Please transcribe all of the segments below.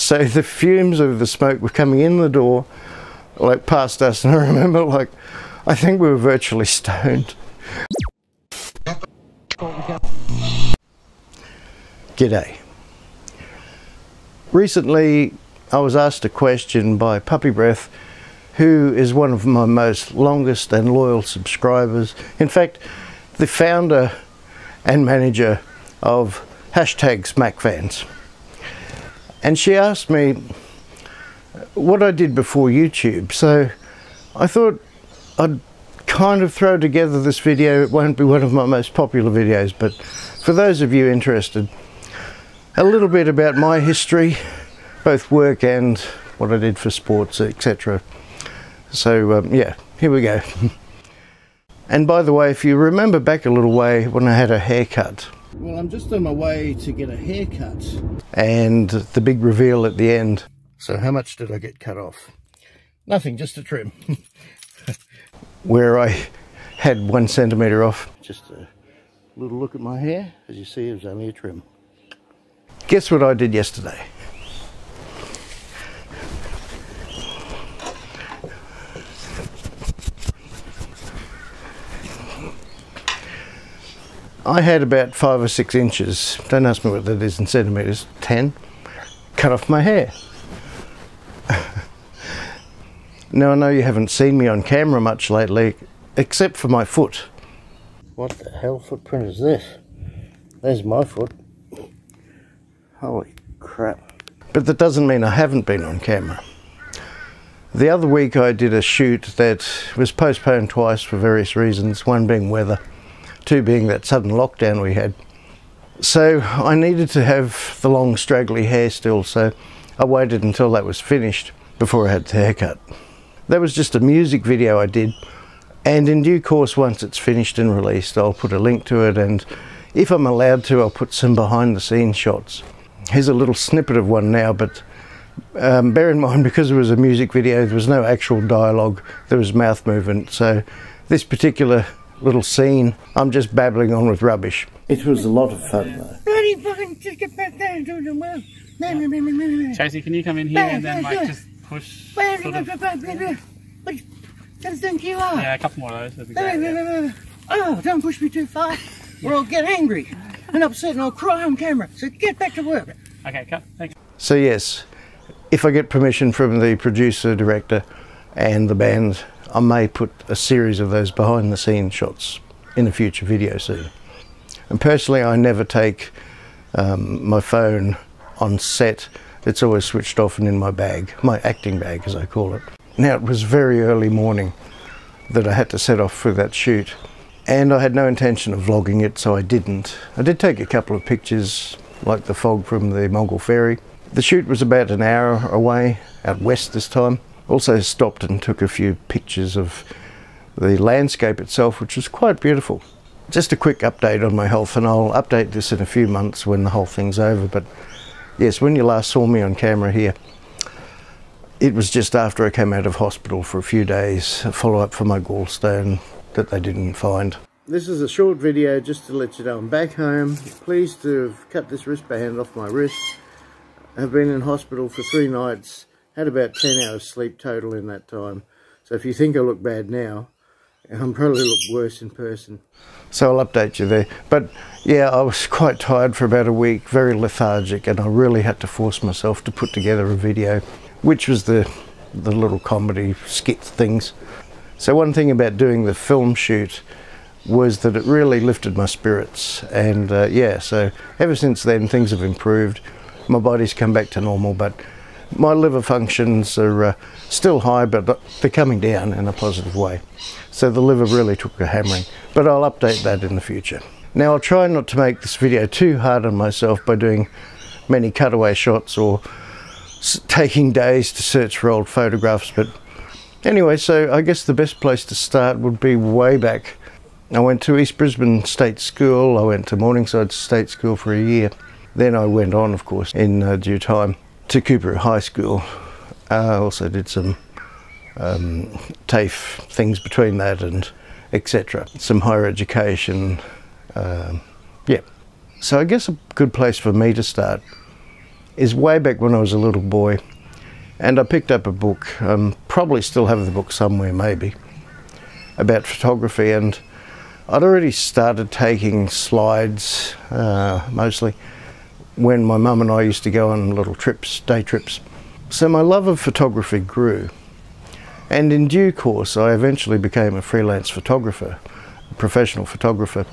So the fumes of the smoke were coming in the door, like past us, and I remember, like, I think we were virtually stoned. G'day. Recently, I was asked a question by Puppybreath, who is one of my most longest and loyal subscribers. In fact, the founder and manager of #SmackFans. And she asked me what I did before YouTube. So I thought I'd kind of throw together this video. It won't be one of my most popular videos, but for those of you interested, a little bit about my history, both work and what I did for sports, etc. So yeah, here we go. And by the way, if you remember back a little way when I had a haircut. Well, I'm just on my way to get a haircut. And the big reveal at the end. So how much did I get cut off? Nothing, just a trim. Where I had 1 centimetre off. Just a little look at my hair. As you see, it was only a trim. Guess what I did yesterday? I had about 5 or 6 inches, don't ask me what that is in centimetres, 10, cut off my hair. Now I know you haven't seen me on camera much lately, except for my foot. What the hell footprint is this? There's my foot. Holy crap. But that doesn't mean I haven't been on camera. The other week I did a shoot that was postponed twice for various reasons, one being weather, two being that sudden lockdown we had. So I needed to have the long straggly hair still, so I waited until that was finished before I had the haircut. That was just a music video I did, and in due course, once it's finished and released, I'll put a link to it, and if I'm allowed to, I'll put some behind the scenes shots. Here's a little snippet of one now, but bear in mind, because it was a music video, there was no actual dialogue, there was mouth movement, so this particular little scene, I'm just babbling on with rubbish. It was a lot of fun though. Chasey, can you come in here and then like just push sort of... Yeah, a couple more of those, that'd be great. Oh, don't push me too far, or I'll get angry and upset and I'll cry on camera, so get back to work. Okay, cut, thanks. So yes, if I get permission from the producer, director and the band, I may put a series of those behind the scenes shots in a future video soon. And personally, I never take my phone on set. It's always switched off and in my bag, my acting bag as I call it. Now it was very early morning that I had to set off for that shoot, and I had no intention of vlogging it, so I didn't. I did take a couple of pictures, like the fog from the Mongol Ferry. The shoot was about an hour away, out west this time. Also stopped and took a few pictures of the landscape itself, which was quite beautiful. Just a quick update on my health, and I'll update this in a few months when the whole thing's over, but yes, when you last saw me on camera here, it was just after I came out of hospital for a few days, a follow-up for my gallstone that they didn't find. This is a short video just to let you know I'm back home. Pleased to have cut this wristband off my wrist. I've been in hospital for 3 nights. Had about 10 hours sleep total in that time. So if you think I look bad now, I'm probably look worse in person. So I'll update you there. But yeah, I was quite tired for about a week, very lethargic, and I really had to force myself to put together a video, which was the little comedy skit things. So one thing about doing the film shoot was that it really lifted my spirits. And yeah, so ever since then, things have improved. My body's come back to normal, but my liver functions are still high, but they're coming down in a positive way. So the liver really took a hammering, but I'll update that in the future. Now I'll try not to make this video too hard on myself by doing many cutaway shots or taking days to search for old photographs, but anyway, so I guess the best place to start would be way back. I went to East Brisbane State School, I went to Morningside State School for a year, then I went on, of course, in due time, to Cooper High School. I also did some TAFE things between that and etc. Some higher education, yeah. So I guess a good place for me to start is way back when I was a little boy, and I picked up a book, probably still have the book somewhere maybe, about photography, and I'd already started taking slides mostly when my mum and I used to go on little trips, day trips. So my love of photography grew, and in due course I eventually became a freelance photographer, a professional photographer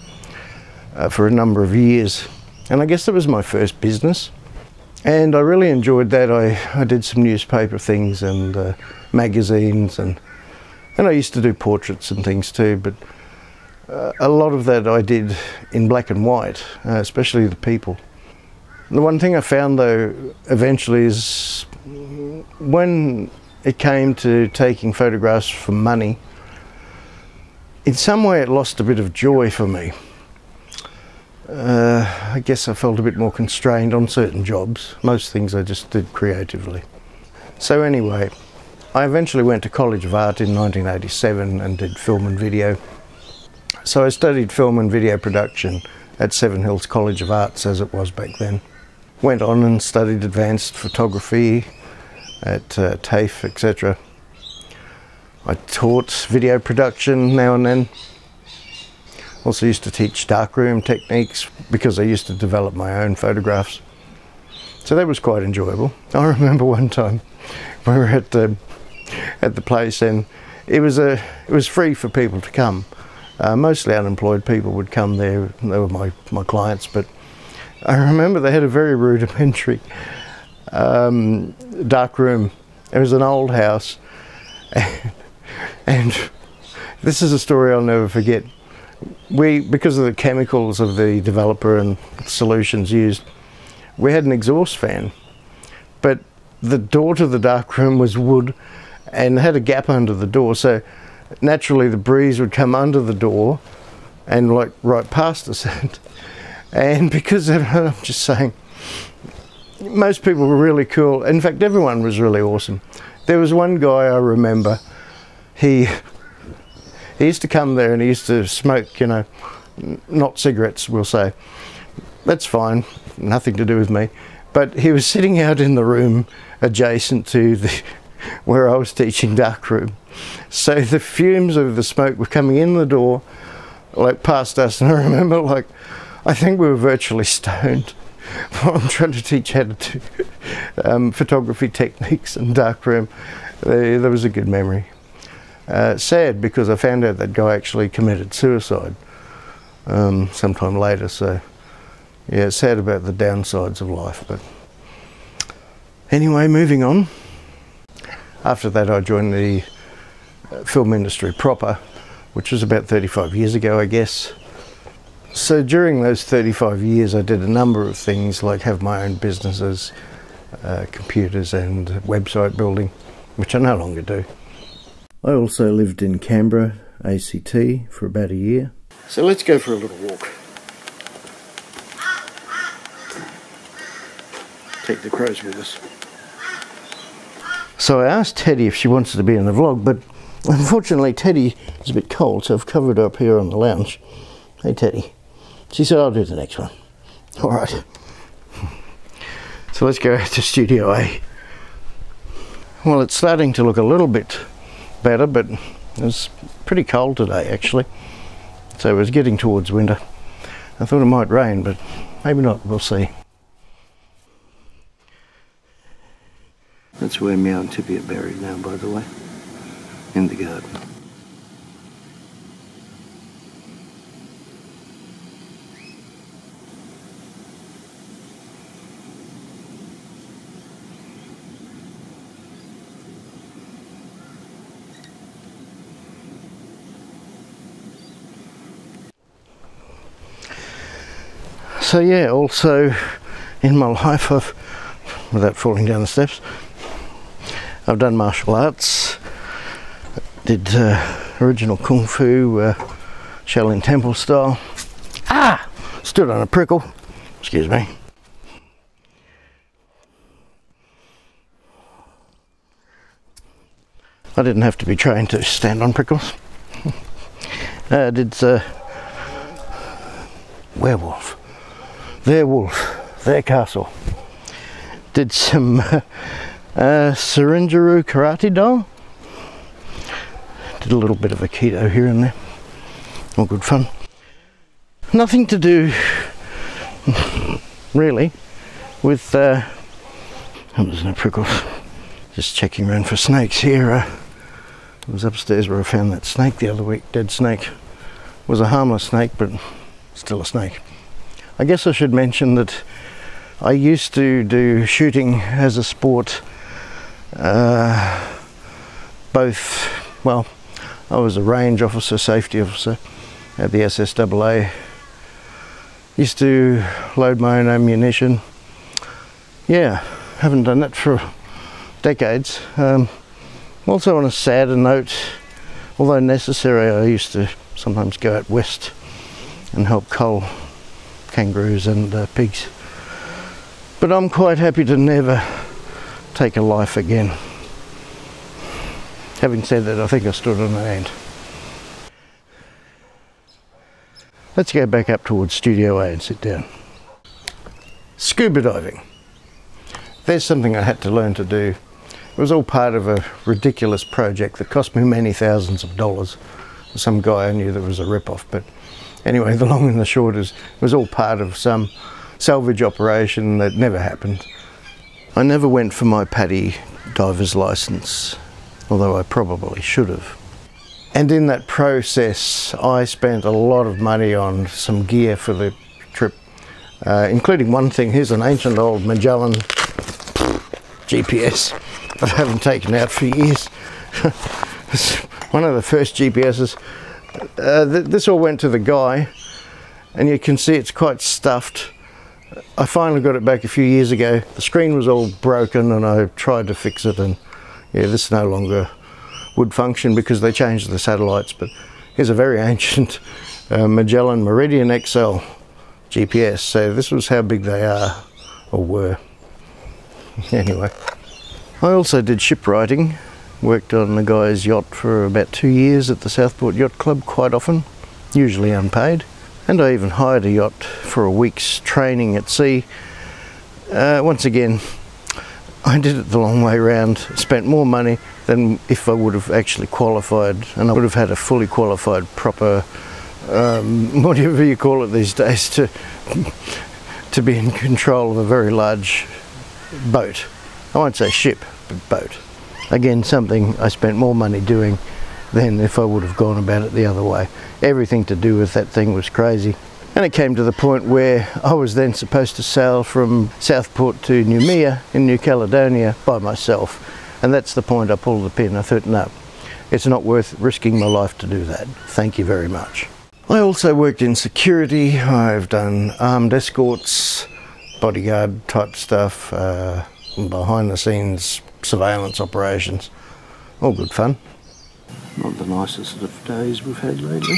for a number of years, and I guess that was my first business. And I really enjoyed that. I did some newspaper things and magazines, and I used to do portraits and things too, but a lot of that I did in black and white, especially the people. The one thing I found though eventually is when it came to taking photographs for money, in some way it lost a bit of joy for me. I guess I felt a bit more constrained on certain jobs. Most things I just did creatively. So anyway, I eventually went to College of Art in 1987 and did film and video. So I studied film and video production at Seven Hills College of Arts, as it was back then. Went on and studied advanced photography at TAFE, etc. I taught video production now and then. Also used to teach darkroom techniques because I used to develop my own photographs. So that was quite enjoyable. I remember one time we were at the place, and it was free for people to come. Mostly unemployed people would come there. They were my clients, but I remember they had a very rudimentary dark room. It was an old house, and this is a story I'll never forget. We, because of the chemicals of the developer and solutions used, we had an exhaust fan, but the door to the dark room was wood and had a gap under the door, so naturally the breeze would come under the door and like right past us. And because of, I'm just saying, most people were really cool. In fact, everyone was really awesome. There was one guy I remember, he used to come there and he used to smoke, you know, not cigarettes, we'll say. That's fine, nothing to do with me. But he was sitting out in the room adjacent to the where I was teaching darkroom. So the fumes of the smoke were coming in the door, like past us, and I remember, like, I think we were virtually stoned. I'm trying to teach how to do photography techniques in darkroom. That was a good memory. Sad because I found out that guy actually committed suicide sometime later, so yeah, sad about the downsides of life. But anyway, moving on. After that I joined the film industry proper, which was about 35 years ago, I guess. So during those 35 years I did a number of things, like have my own businesses, computers and website building, which I no longer do. I also lived in Canberra, ACT, for about a year. So let's go for a little walk. Take the crows with us. So I asked Teddy if she wanted to be in the vlog, but unfortunately Teddy is a bit cold, so I've covered her up here on the lounge. Hey Teddy. She said, I'll do the next one. All right. So let's go out to Studio A. Well, it's starting to look a little bit better, but it was pretty cold today actually, so it was getting towards winter. I thought it might rain, but maybe not, we'll see. That's where Meow and Tippy are buried now, by the way, in the garden. So yeah, also in my life, I've, without falling down the steps, I've done martial arts, did original Kung Fu, Shaolin Temple style. Ah! Stood on a prickle. Excuse me. I didn't have to be trained to stand on prickles. I did werewolf. Their wolf, their castle. did some Seringaru karate do. Did a little bit of aikido here and there. All good fun. Nothing to do really with oh, there's no prick off. Just checking around for snakes here. I was upstairs where I found that snake the other week, dead snake. It was a harmless snake, but still a snake. I guess I should mention that I used to do shooting as a sport, both, well, I was a range officer, safety officer at the SSAA. Used to load my own ammunition. Yeah, haven't done that for decades. Also on a sadder note, although necessary, I used to sometimes go out west and help cull kangaroos and pigs. But I'm quite happy to never take a life again. Having said that, I think I stood on an ant. Let's go back up towards Studio A and sit down. Scuba diving. There's something I had to learn to do. It was all part of a ridiculous project that cost me many thousands of dollars. Some guy I knew that was a rip-off, but anyway, the long and the short is it was all part of some salvage operation that never happened. I never went for my paddy diver's license, although I probably should have. And in that process, I spent a lot of money on some gear for the trip, including one thing. Here's an ancient old Magellan GPS that I haven't taken out for years. It's one of the first GPS's. This all went to the guy, and you can see it's quite stuffed. I finally got it back a few years ago. The screen was all broken and I tried to fix it, and yeah, this no longer would function because they changed the satellites. But here's a very ancient Magellan Meridian XL GPS. So this was how big they are, or were. Anyway, I also did shipwrighting. Worked on the guy's yacht for about 2 years at the Southport Yacht Club quite often, usually unpaid. And I even hired a yacht for a week's training at sea. Once again, I did it the long way round, spent more money than if I would have actually qualified, and I would have had a fully qualified proper, whatever you call it these days, to be in control of a very large boat. I won't say ship, but boat. Again, something I spent more money doing than if I would have gone about it the other way. Everything to do with that thing was crazy. And it came to the point where I was then supposed to sail from Southport to Noumea in New Caledonia by myself. And that's the point I pulled the pin. I thought, no, it's not worth risking my life to do that. Thank you very much. I also worked in security. I've done armed escorts, bodyguard type stuff, behind the scenes surveillance operations, all good fun. Not the nicest of days we've had lately.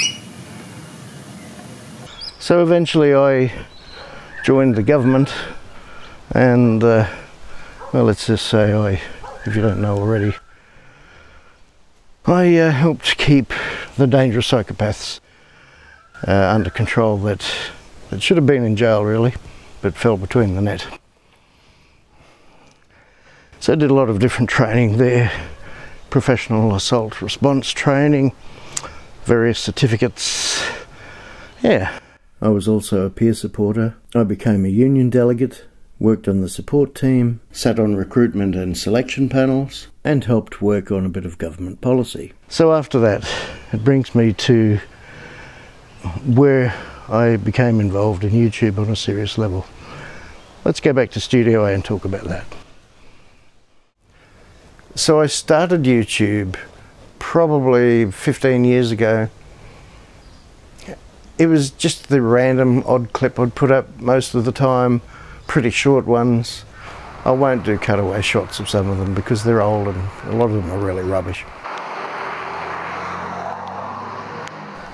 So eventually I joined the government, and well, let's just say I, if you don't know already, I helped keep the dangerous psychopaths under control that should have been in jail really, but fell between the net. So I did a lot of different training there, professional assault response training, various certificates, yeah. I was also a peer supporter. I became a union delegate, worked on the support team, sat on recruitment and selection panels, and helped work on a bit of government policy. So after that, it brings me to where I became involved in YouTube on a serious level. Let's go back to Studio A and talk about that. So I started YouTube probably 15 years ago. It was just the random odd clip I'd put up most of the time, pretty short ones. I won't do cutaway shots of some of them because they're old and a lot of them are really rubbish.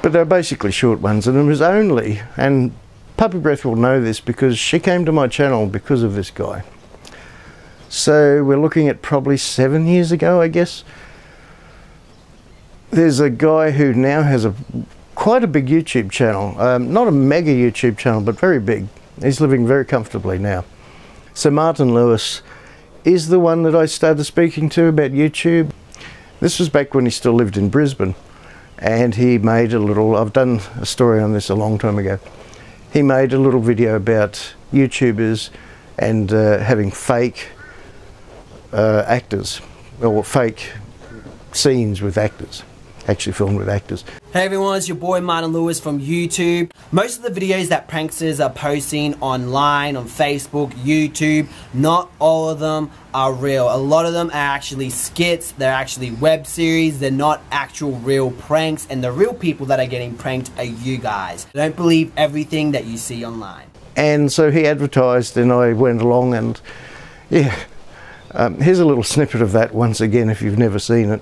But they're basically short ones, and it was only, and Puppybreath will know this because she came to my channel because of this guy. So we're looking at probably 7 years ago, I guess. There's a guy who now has a quite a big YouTube channel, not a mega YouTube channel, but very big. He's living very comfortably now. So Martin Louis is the one that I started speaking to about YouTube. This was back when he still lived in Brisbane, and he made a little, I've done a story on this a long time ago, he made a little video about YouTubers and having fake actors, or fake scenes with actors, actually filmed with actors. Hey everyone, it's your boy Martin Louis from YouTube. Most of the videos that pranksters are posting online, on Facebook, YouTube, not all of them are real. A lot of them are actually skits, they're actually web series, they're not actual real pranks, and the real people that are getting pranked are you guys. Don't believe everything that you see online. And so he advertised and I went along and yeah, here's a little snippet of that once again if you've never seen it.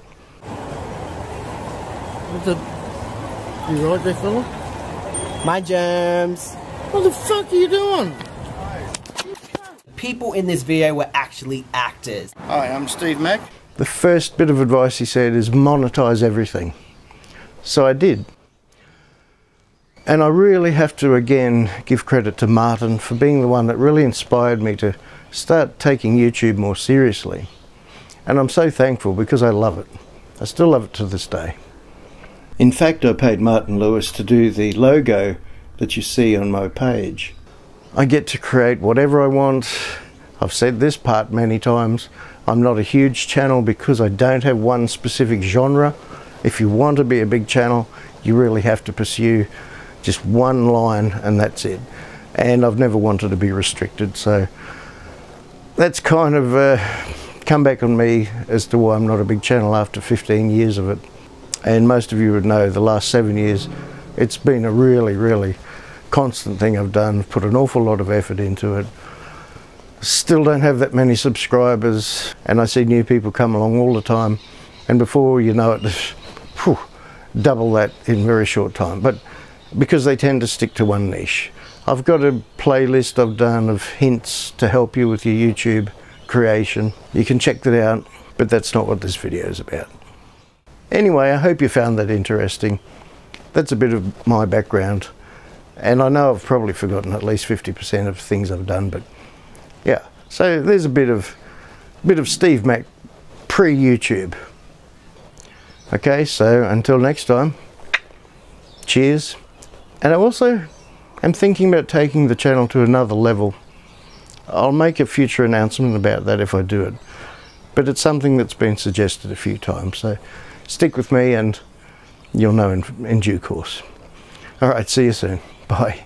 You right there, fella? My jams. What the fuck are you doing? People in this video were actually actors. Hi, I'm Steve Mack. The first bit of advice he said is monetize everything. So I did. And I really have to again give credit to Martin for being the one that really inspired me to start taking YouTube more seriously. And I'm so thankful because I love it. I still love it to this day. In fact, I paid Martin Louis to do the logo that you see on my page. I get to create whatever I want. I've said this part many times. I'm not a huge channel because I don't have one specific genre. If you want to be a big channel, you really have to pursue just one line and that's it. And I've never wanted to be restricted, so that's kind of come back on me as to why I'm not a big channel after 15 years of it. And most of you would know the last 7 years, it's been a really, really constant thing I've done. I've put an awful lot of effort into it. Still don't have that many subscribers, and I see new people come along all the time. And before you know it, whew, double that in very short time. But because they tend to stick to one niche. I've got a playlist I've done of hints to help you with your YouTube creation. You can check that out, but that's not what this video is about. Anyway, I hope you found that interesting. That's a bit of my background, and I know I've probably forgotten at least 50% of things I've done, but yeah. So there's a bit of Steve Mack pre-YouTube. Okay, so until next time, cheers. And I also am thinking about taking the channel to another level. I'll make a future announcement about that if I do it, but it's something that's been suggested a few times, so stick with me and you'll know in due course. All right, see you soon. Bye.